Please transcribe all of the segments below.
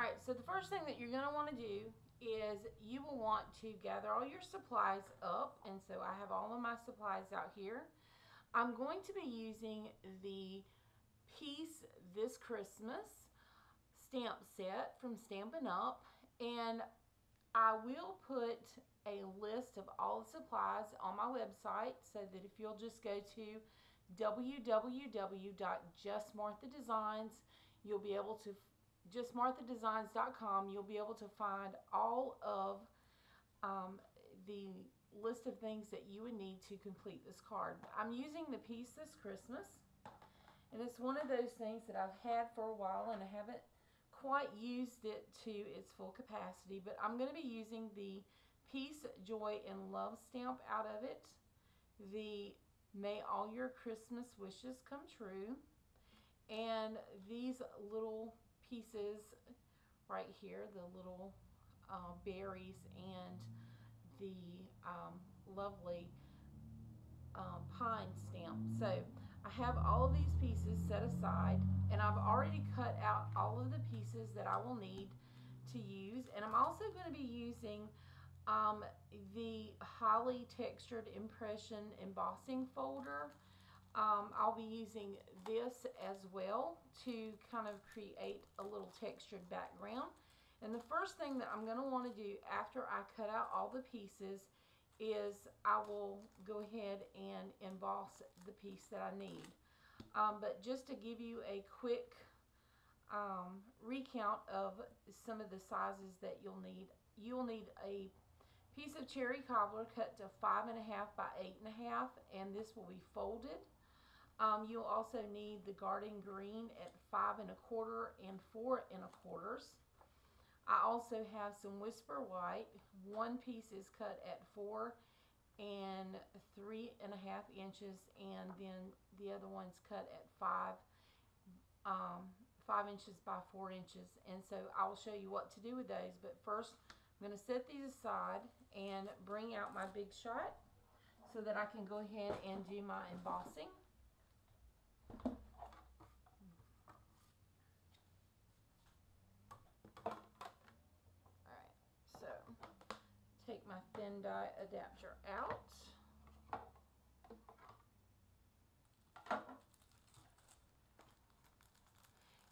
Alright, so the first thing that you're going to want to do is you will want to gather all your supplies up. And so I have all of my supplies out here. I'm going to be using the Peace This Christmas stamp set from Stampin' Up! And I will put a list of all the supplies on my website, so that if you'll just go to www.justmarthadesigns, you'll be able to justmarthadesigns.com, you'll be able to find all of the list of things that you would need to complete this card. I'm using the Peace This Christmas, and it's one of those things that I've had for a while and I haven't quite used it to its full capacity, but I'm going to be using the Peace, Joy, and Love stamp out of it, the May All Your Christmas Wishes Come True, and these little pieces right here, the little berries and the lovely pine stamp. So I have all of these pieces set aside, and I've already cut out all of the pieces that I will need to use. And I'm also going to be using the highly textured impression embossing folder. I'll be using this as well to kind of create a little textured background. And the first thing that I'm going to want to do after I cut out all the pieces is I will go ahead and emboss the piece that I need. But just to give you a quick recount of some of the sizes that you'll need a piece of cherry cobbler cut to 5.5 by 8.5, and this will be folded. You'll also need the garden green at 5 1/4 and 4 1/4. I also have some whisper white. One piece is cut at 4 and 3.5 inches, and then the other one's cut at 5 inches by 4 inches. And so I will show you what to do with those, but first I'm going to set these aside and bring out my Big Shot so that I can go ahead and do my embossing. So, take my thin die adapter out.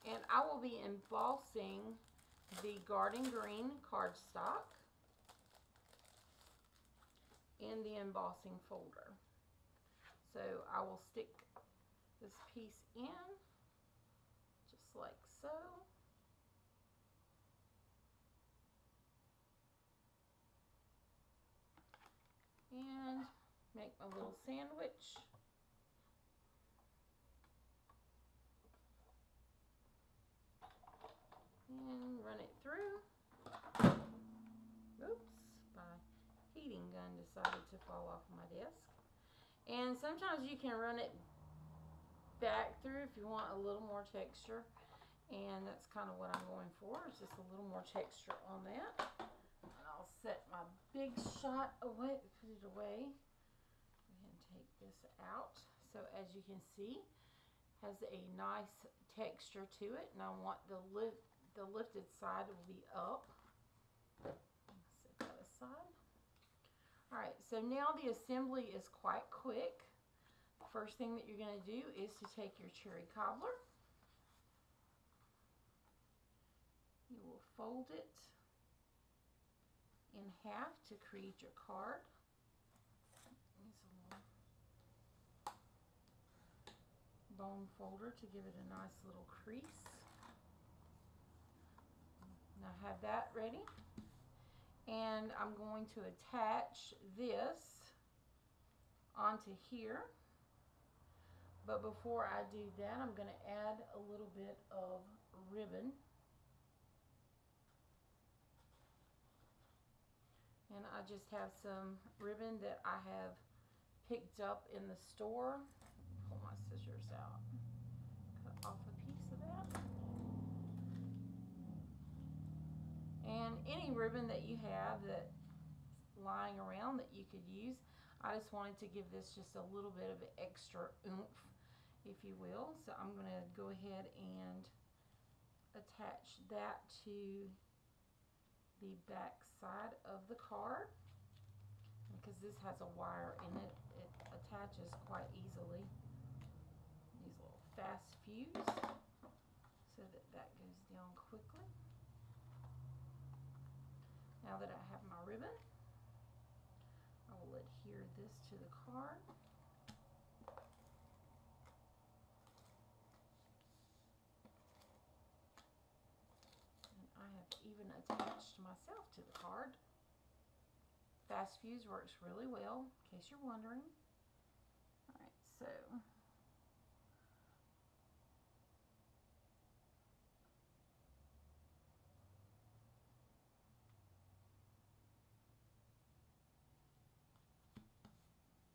And I will be embossing the garden green cardstock in the embossing folder. So, I will stick this piece in, just like so. And make my little sandwich. And run it through. Oops, my heating gun decided to fall off my desk. And sometimes you can run it back through if you want a little more texture. And that's kind of what I'm going for, is just a little more texture on that. And I'll set my Big Shot away, put it away. Go ahead and take this out. So as you can see, has a nice texture to it, and I want the lifted side will be up. Set that aside. Alright, so now the assembly is quite quick. First thing that you're going to do is to take your cherry cobbler. You will fold it in half to create your card. Use a little bone folder to give it a nice little crease. Now have that ready, and I'm going to attach this onto here, but before I do that I'm going to add a little bit of ribbon. And I just have some ribbon that I have picked up in the store. Pull my scissors out. Cut off a piece of that. And any ribbon that you have that's lying around that you could use. I just wanted to give this just a little bit of extra oomph, if you will. So I'm going to go ahead and attach that to the back side of the card. Because this has a wire in it, it attaches quite easily. Use a little Fast Fuse so that that goes down quickly. Now that I have my ribbon, I will adhere this to the card. And I have even attached myself to the card. Fast Fuse works really well, in case you're wondering.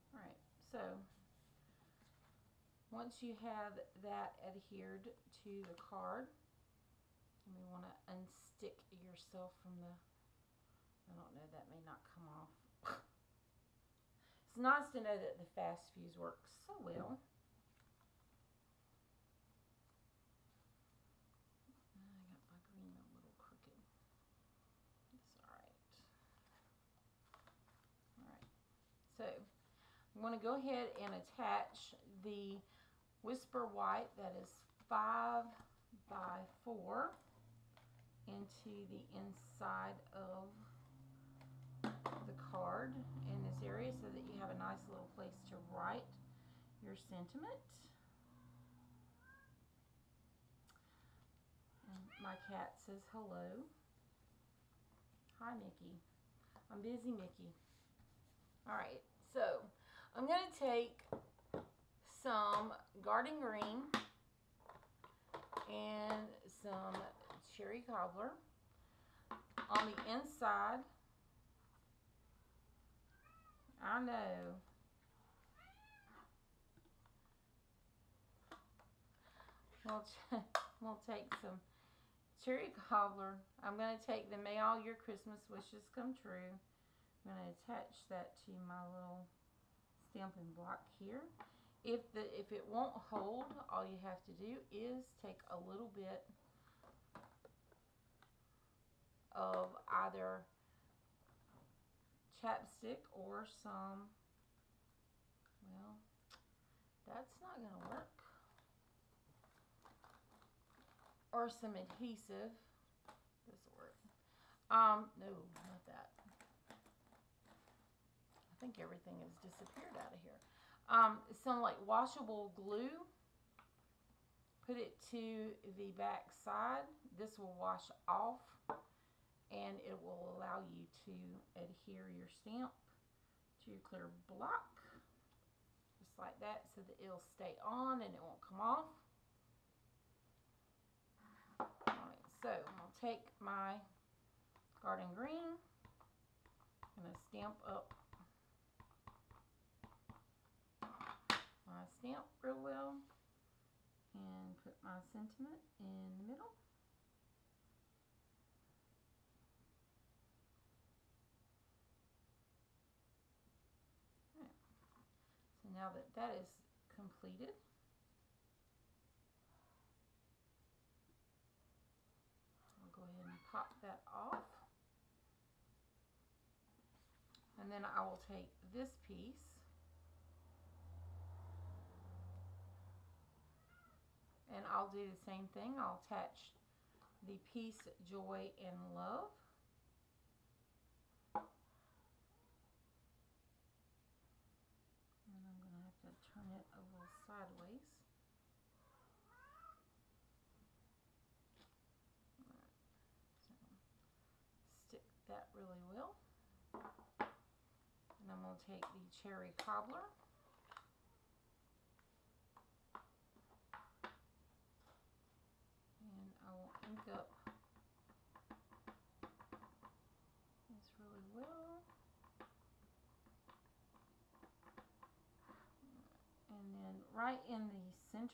Alright, so once you have that adhered to the card, you may want to unstick yourself from the, I don't know, that may not come off. It's nice to know that the Fast Fuse works so well. I got my green a little crooked. It's alright. Alright, so I'm going to go ahead and attach the Whisper White, that is 5 by 4, into the inside of the card in this area so that you have a nice little place to write your sentiment. And my cat says hello. Hi, Mickey. I'm busy, Mickey. All right, so I'm going to take some garden green and some cherry cobbler. On the inside, I know, we'll take some cherry cobbler. I'm going to take the May All Your Christmas Wishes Come True. I'm going to attach that to my little stamping block here. If it won't hold, all you have to do is take a little bit of either chapstick or some, well, that's not going to work, or some adhesive. This will work. No, not that. I think everything has disappeared out of here. Some like washable glue. Put it to the back side. This will wash off and it will allow you to adhere your stamp to your clear block just like that, so that it'll stay on and it won't come off. All right, so I'm going to take my garden green. I'm going to stamp up my stamp real well and put my sentiment in the middle. Right. So now that that is completed, I'll go ahead and pop that off, and then I will take this piece and I'll do the same thing. I'll attach the peace, joy, and love. And I'm going to have to turn it a little sideways. Right. So stick that really well. And I'm going to take the cherry cobbler. I will ink up this really well, and then right in the center,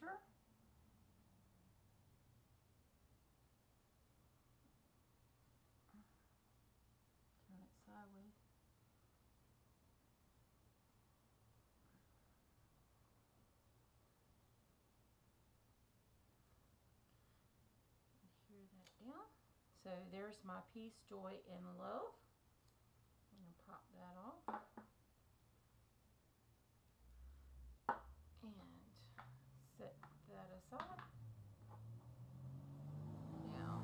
turn it sideways. down. So there's my peace, joy, and love. I'm going to pop that off and set that aside. Now,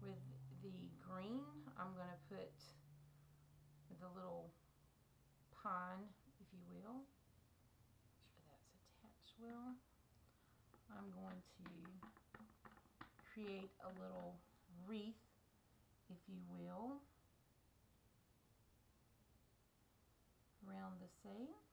with the green, I'm going to put the little pine, if you will, make sure that's attached well. I'm going to create a little wreath, if you will, around the same.